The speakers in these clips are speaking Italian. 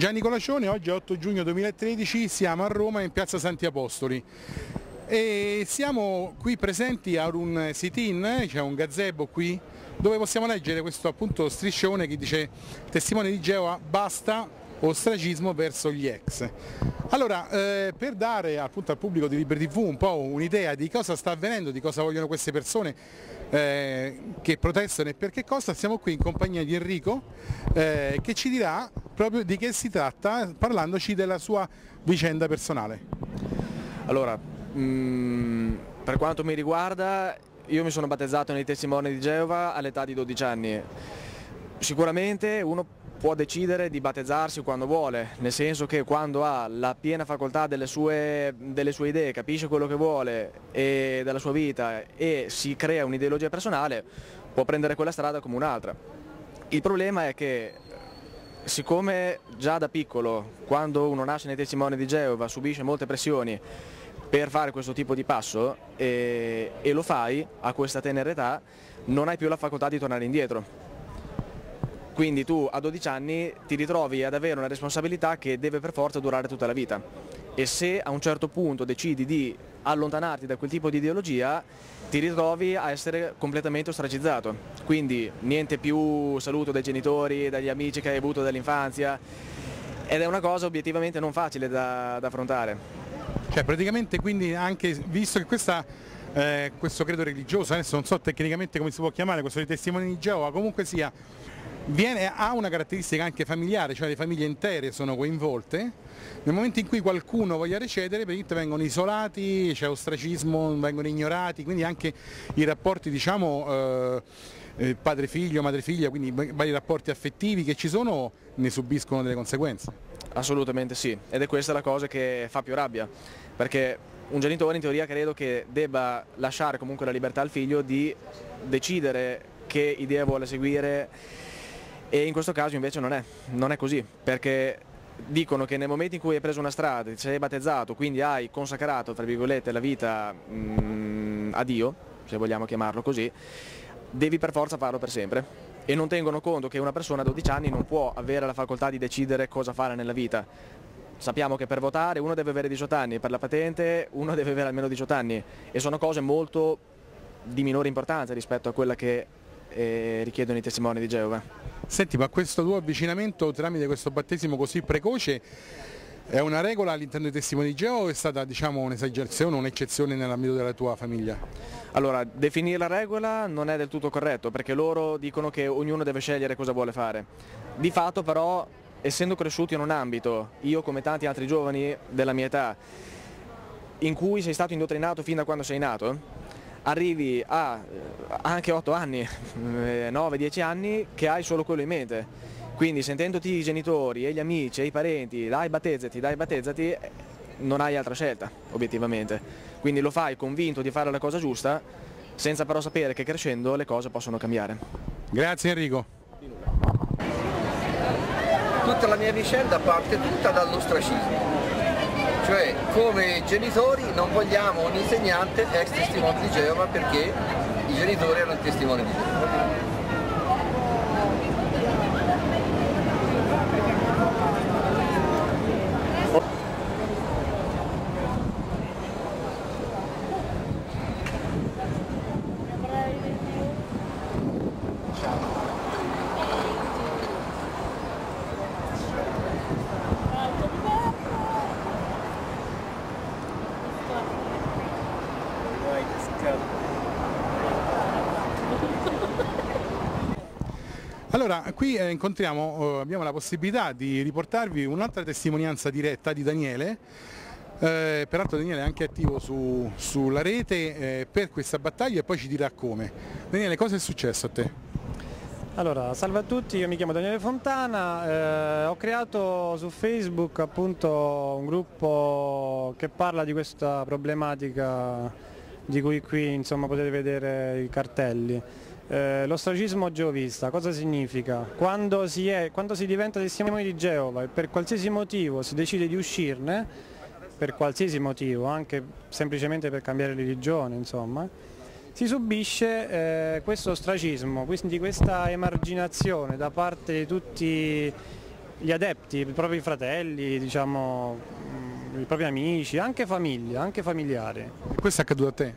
Gianni Colacione, oggi è 8 giugno 2013, siamo a Roma in piazza Santi Apostoli e siamo qui presenti a un sit-in, c'è un gazebo qui dove possiamo leggere questo appunto striscione che dice Testimoni di Geova, basta ostracismo verso gli ex. Allora, per dare appunto al pubblico di Liberi.tv un po' un'idea di cosa sta avvenendo, di cosa vogliono queste persone che protestano e per che cosa, siamo qui in compagnia di Enrico che ci dirà proprio di che si tratta, parlandoci della sua vicenda personale. Allora, per quanto mi riguarda, io mi sono battezzato nei Testimoni di Geova all'età di 12 anni. Sicuramente uno può decidere di battezzarsi quando vuole, nel senso che quando ha la piena facoltà delle sue idee, capisce quello che vuole e della sua vita e si crea un'ideologia personale, può prendere quella strada come un'altra. Il problema è che, siccome già da piccolo, quando uno nasce nei Testimoni di Geova, subisce molte pressioni per fare questo tipo di passo e lo fai a questa tenera età, non hai più la facoltà di tornare indietro. Quindi tu a 12 anni ti ritrovi ad avere una responsabilità che deve per forza durare tutta la vita e se a un certo punto decidi di allontanarti da quel tipo di ideologia ti ritrovi a essere completamente ostracizzato, quindi niente più saluto dai genitori, dagli amici che hai avuto dall'infanzia, ed è una cosa obiettivamente non facile da affrontare. Cioè praticamente, quindi, anche visto che questo credo religioso, adesso non so tecnicamente come si può chiamare, questo dei Testimoni di Geova, comunque sia, ha una caratteristica anche familiare, cioè le famiglie intere sono coinvolte, nel momento in cui qualcuno voglia recedere vengono isolati, c'è ostracismo, vengono ignorati, quindi anche i rapporti, diciamo, padre figlio, madre figlia, quindi vari rapporti affettivi che ci sono ne subiscono delle conseguenze. Assolutamente sì, ed è questa la cosa che fa più rabbia, perché un genitore in teoria credo che debba lasciare comunque la libertà al figlio di decidere che idea vuole seguire. E in questo caso invece non è così, perché dicono che nel momento in cui hai preso una strada, ti sei battezzato, quindi hai consacrato, tra virgolette, la vita a Dio, se vogliamo chiamarlo così, devi per forza farlo per sempre. E non tengono conto che una persona a 12 anni non può avere la facoltà di decidere cosa fare nella vita. Sappiamo che per votare uno deve avere 18 anni, per la patente uno deve avere almeno 18 anni, e sono cose molto di minore importanza rispetto a quella che richiedono i Testimoni di Geova. Senti, ma questo tuo avvicinamento tramite questo battesimo così precoce è una regola all'interno dei Testimoni di Geova o è stata, diciamo, un'esagerazione, un'eccezione nell'ambito della tua famiglia? Allora, definire la regola non è del tutto corretto, perché loro dicono che ognuno deve scegliere cosa vuole fare. Di fatto però, essendo cresciuti in un ambito, io come tanti altri giovani della mia età, in cui sei stato indottrinato fin da quando sei nato, arrivi a anche 8 anni, 9-10 anni, che hai solo quello in mente, quindi sentendoti i genitori e gli amici e i parenti, dai battezzati, non hai altra scelta obiettivamente, quindi lo fai convinto di fare la cosa giusta, senza però sapere che crescendo le cose possono cambiare. Grazie Enrico. Tutta la mia vicenda parte tutta dall'ostracismo. Cioè, come genitori non vogliamo un insegnante ex testimone di Geova, perché i genitori erano testimoni di Geova. Allora, qui abbiamo la possibilità di riportarvi un'altra testimonianza diretta di Daniele, peraltro Daniele è anche attivo sulla rete per questa battaglia e poi ci dirà come. Daniele, cosa è successo a te? Allora, salve a tutti, io mi chiamo Daniele Fontana, ho creato su Facebook appunto un gruppo che parla di questa problematica di cui qui insomma potete vedere i cartelli. L'ostracismo geovista cosa significa? Quando si diventa testimoni di Geova e per qualsiasi motivo si decide di uscirne, per qualsiasi motivo, anche semplicemente per cambiare religione, insomma, si subisce questo ostracismo, quindi questa emarginazione da parte di tutti gli adepti, i propri fratelli, diciamo, i propri amici, anche famiglia, anche familiari. Questo è accaduto a te?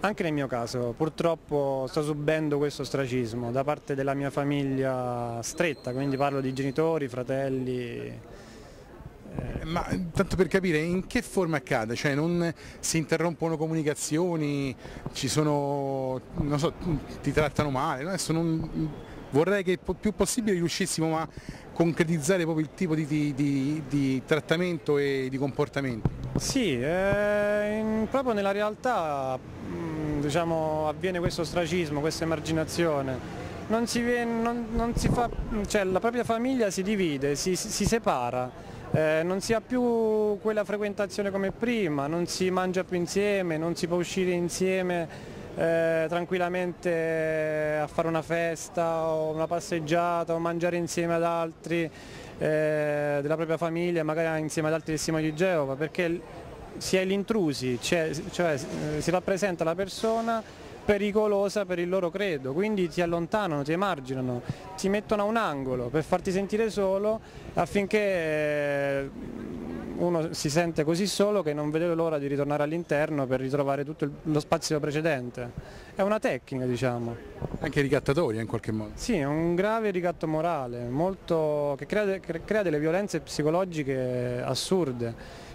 Anche nel mio caso, purtroppo sto subendo questo ostracismo da parte della mia famiglia stretta, quindi parlo di genitori, fratelli. Ma tanto per capire, in che forma accade? Cioè non si interrompono comunicazioni, ci sono, non so, ti trattano male, adesso non... Vorrei che più possibile riuscissimo a concretizzare proprio il tipo di trattamento e di comportamento. Sì, proprio nella realtà, diciamo, avviene questo ostracismo, questa emarginazione. Cioè, la propria famiglia si divide, si separa, non si ha più quella frequentazione come prima, non si mangia più insieme, non si può uscire insieme tranquillamente a fare una festa o una passeggiata o mangiare insieme ad altri della propria famiglia, magari insieme ad altri testimoni di Geova, perché si è gli intrusi, cioè si fa presente alla persona pericolosa per il loro credo, quindi ti allontanano, ti emarginano, ti mettono a un angolo per farti sentire solo, affinché uno si sente così solo che non vede l'ora di ritornare all'interno per ritrovare tutto lo spazio precedente. È una tecnica, diciamo. Anche ricattatoria in qualche modo. Sì, è un grave ricatto morale, molto, che crea delle violenze psicologiche assurde.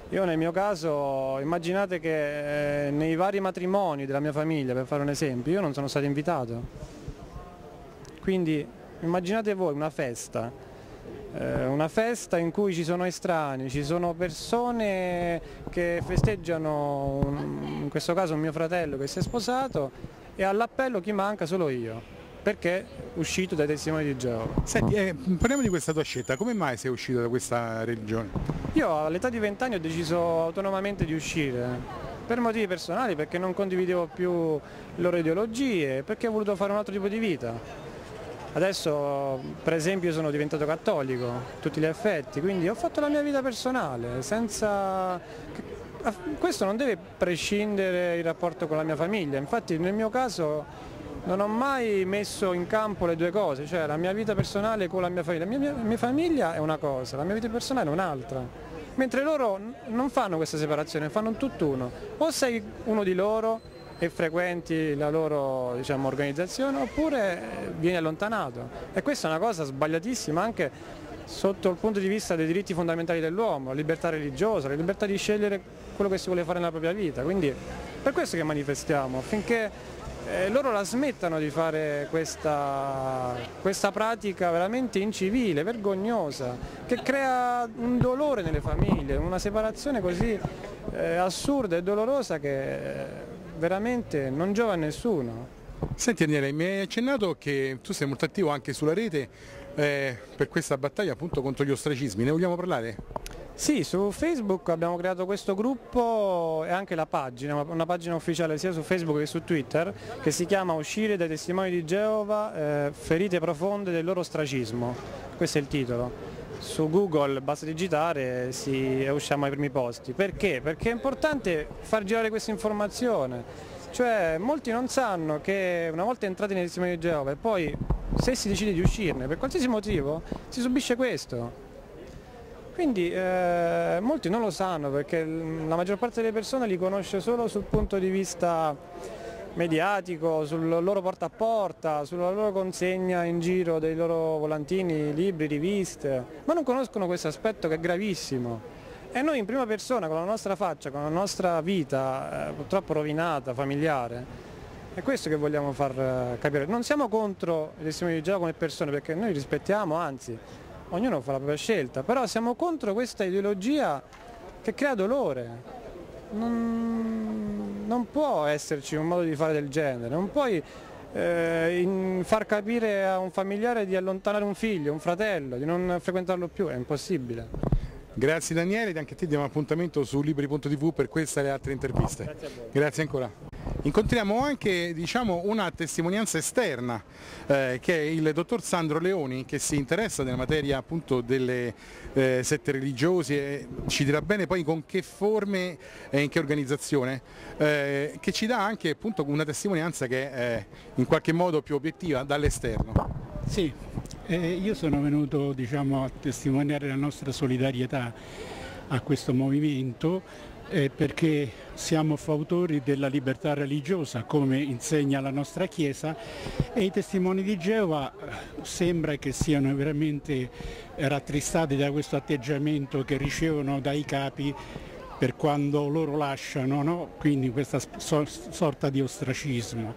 Io nel mio caso, immaginate che nei vari matrimoni della mia famiglia, per fare un esempio, io non sono stato invitato. Quindi immaginate voi una festa in cui ci sono estranei, ci sono persone che festeggiano, in questo caso un mio fratello che si è sposato, e all'appello chi manca? Solo io, perché uscito dai testimoni di Geova. Senti, parliamo di questa tua scelta, come mai sei uscito da questa religione? Io all'età di 20 anni ho deciso autonomamente di uscire, per motivi personali, perché non condividevo più le loro ideologie, perché ho voluto fare un altro tipo di vita. Adesso, per esempio, sono diventato cattolico, a tutti gli effetti, quindi ho fatto la mia vita personale, senza... Questo non deve prescindere il rapporto con la mia famiglia, infatti nel mio caso non ho mai messo in campo le due cose, cioè la mia vita personale con la mia famiglia. La mia famiglia è una cosa, la mia vita personale è un'altra, mentre loro non fanno questa separazione, fanno tutt'uno, o sei uno di loro e frequenti la loro, diciamo, organizzazione, oppure vieni allontanato. E questa è una cosa sbagliatissima anche sotto il punto di vista dei diritti fondamentali dell'uomo, la libertà religiosa, la libertà di scegliere quello che si vuole fare nella propria vita. Quindi per questo che manifestiamo, affinché loro la smettano di fare questa pratica veramente incivile, vergognosa, che crea un dolore nelle famiglie, una separazione così assurda e dolorosa che... veramente non giova a nessuno. Senti Daniele, mi hai accennato che tu sei molto attivo anche sulla rete per questa battaglia appunto contro gli ostracismi, ne vogliamo parlare? Sì, su Facebook abbiamo creato questo gruppo e anche la pagina, una pagina ufficiale sia su Facebook che su Twitter, che si chiama Uscire dai testimoni di Geova, ferite profonde del loro ostracismo, questo è il titolo. Su Google basta digitare e usciamo ai primi posti. Perché? Perché è importante far girare questa informazione, cioè molti non sanno che una volta entrati nei testimoni di Geova e poi se si decide di uscirne per qualsiasi motivo si subisce questo. Quindi molti non lo sanno perché la maggior parte delle persone li conosce solo sul punto di vista mediatico, sul loro porta a porta, sulla loro consegna in giro dei loro volantini, libri, riviste, ma non conoscono questo aspetto che è gravissimo. E noi in prima persona, con la nostra faccia, con la nostra vita purtroppo rovinata, familiare, è questo che vogliamo far capire. Non siamo contro i testimoni di Geova come persone, perché noi rispettiamo, anzi, ognuno fa la propria scelta, però siamo contro questa ideologia che crea dolore. Non può esserci un modo di fare del genere, non puoi far capire a un familiare di allontanare un figlio, un fratello, di non frequentarlo più, è impossibile. Grazie Daniele, anche a te diamo appuntamento su Liberi.tv per questa e le altre interviste. Grazie a voi. Grazie ancora. Incontriamo anche, diciamo, una testimonianza esterna che è il dottor Sandro Leoni, che si interessa della materia appunto delle sette religiose, ci dirà bene poi con che forme e in che organizzazione, che ci dà anche appunto una testimonianza che è in qualche modo più obiettiva dall'esterno. Sì, Io sono venuto, diciamo, a testimoniare la nostra solidarietà a questo movimento perché siamo fautori della libertà religiosa, come insegna la nostra Chiesa, e i testimoni di Geova sembra che siano veramente rattristati da questo atteggiamento che ricevono dai capi per quando loro lasciano, no? Quindi questa sorta di ostracismo.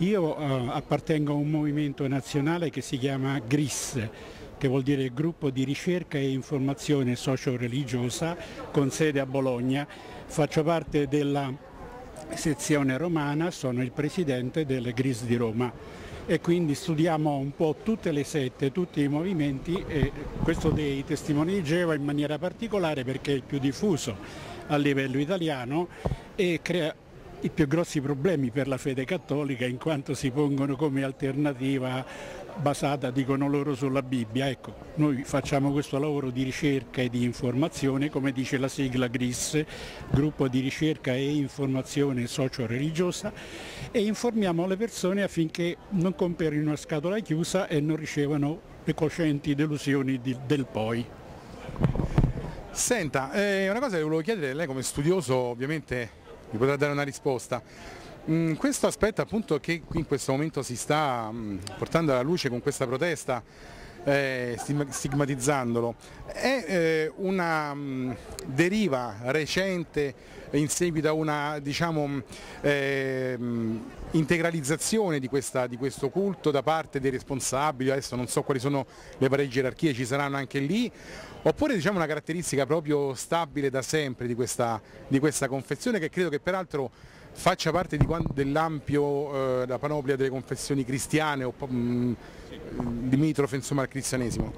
Io appartengo a un movimento nazionale che si chiama GRIS, che vuol dire Gruppo di Ricerca e Informazione Socio-Religiosa, con sede a Bologna. Faccio parte della sezione romana, sono il presidente del GRIS di Roma e quindi studiamo un po' tutte le sette, tutti i movimenti, e questo dei testimoni di Geova in maniera particolare perché è il più diffuso a livello italiano e crea i più grossi problemi per la fede cattolica, in quanto si pongono come alternativa basata, dicono loro, sulla Bibbia. Ecco, noi facciamo questo lavoro di ricerca e di informazione, come dice la sigla GRIS, Gruppo di Ricerca e Informazione Socio-Religiosa, e informiamo le persone affinché non comprino una scatola chiusa e non ricevano le cocenti delusioni del poi. Senta, una cosa che volevo chiedere, lei come studioso ovviamente mi potrà dare una risposta. Questo aspetto appunto che in questo momento si sta portando alla luce con questa protesta, stigmatizzandolo, è una deriva recente in seguito a una, diciamo, integralizzazione di questo culto da parte dei responsabili. Adesso non so quali sono le varie gerarchie, ci saranno anche lì, oppure, diciamo, una caratteristica proprio stabile da sempre di questa confessione, che credo che peraltro faccia parte dell'ampio la panoplia delle confessioni cristiane o limitrofe, insomma, al cristianesimo.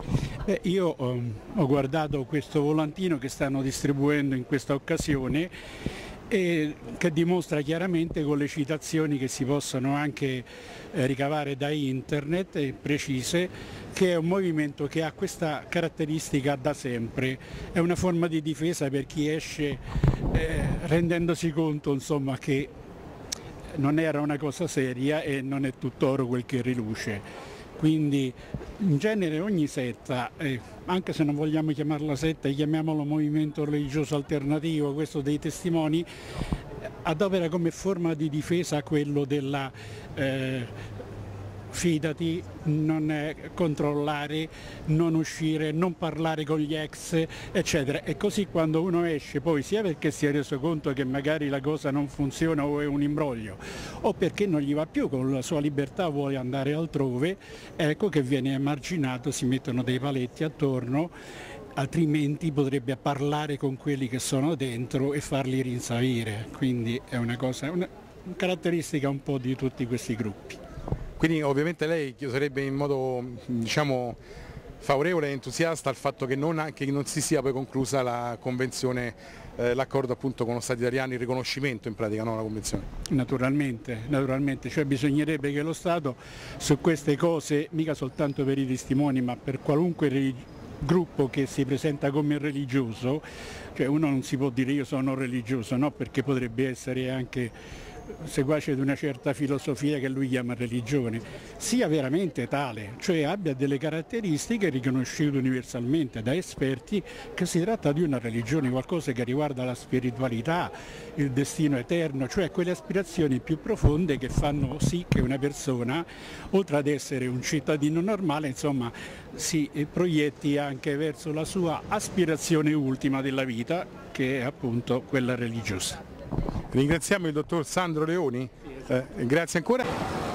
Io ho guardato questo volantino che stanno distribuendo in questa occasione e che dimostra chiaramente, con le citazioni che si possono anche ricavare da internet precise, che è un movimento che ha questa caratteristica da sempre. È una forma di difesa per chi esce rendendosi conto, insomma, che non era una cosa seria e non è tutt'oro quel che riluce. Quindi in genere ogni setta, anche se non vogliamo chiamarla setta, chiamiamolo movimento religioso alternativo, questo dei testimoni, adopera come forma di difesa quello della fidati, non controllare, non uscire, non parlare con gli ex, eccetera. E così quando uno esce, poi sia perché si è reso conto che magari la cosa non funziona o è un imbroglio, o perché non gli va più, con la sua libertà vuole andare altrove, ecco che viene emarginato, si mettono dei paletti attorno, altrimenti potrebbe parlare con quelli che sono dentro e farli rinsavire. Quindi è una cosa, una caratteristica un po' di tutti questi gruppi. Quindi ovviamente lei sarebbe in modo, diciamo, favorevole e entusiasta al fatto che non si sia poi conclusa la convenzione, l'accordo appunto con lo Stato italiano, il riconoscimento in pratica, no, la convenzione? Naturalmente, cioè bisognerebbe che lo Stato su queste cose, mica soltanto per i testimoni ma per qualunque gruppo che si presenta come religioso, cioè uno non si può dire io sono religioso, no, perché potrebbe essere anche seguace di una certa filosofia che lui chiama religione, sia veramente tale, cioè abbia delle caratteristiche riconosciute universalmente da esperti che si tratta di una religione, qualcosa che riguarda la spiritualità, il destino eterno, cioè quelle aspirazioni più profonde che fanno sì che una persona, oltre ad essere un cittadino normale, insomma, si proietti anche verso la sua aspirazione ultima della vita, che è appunto quella religiosa. Ringraziamo il dottor Sandro Leoni, grazie ancora.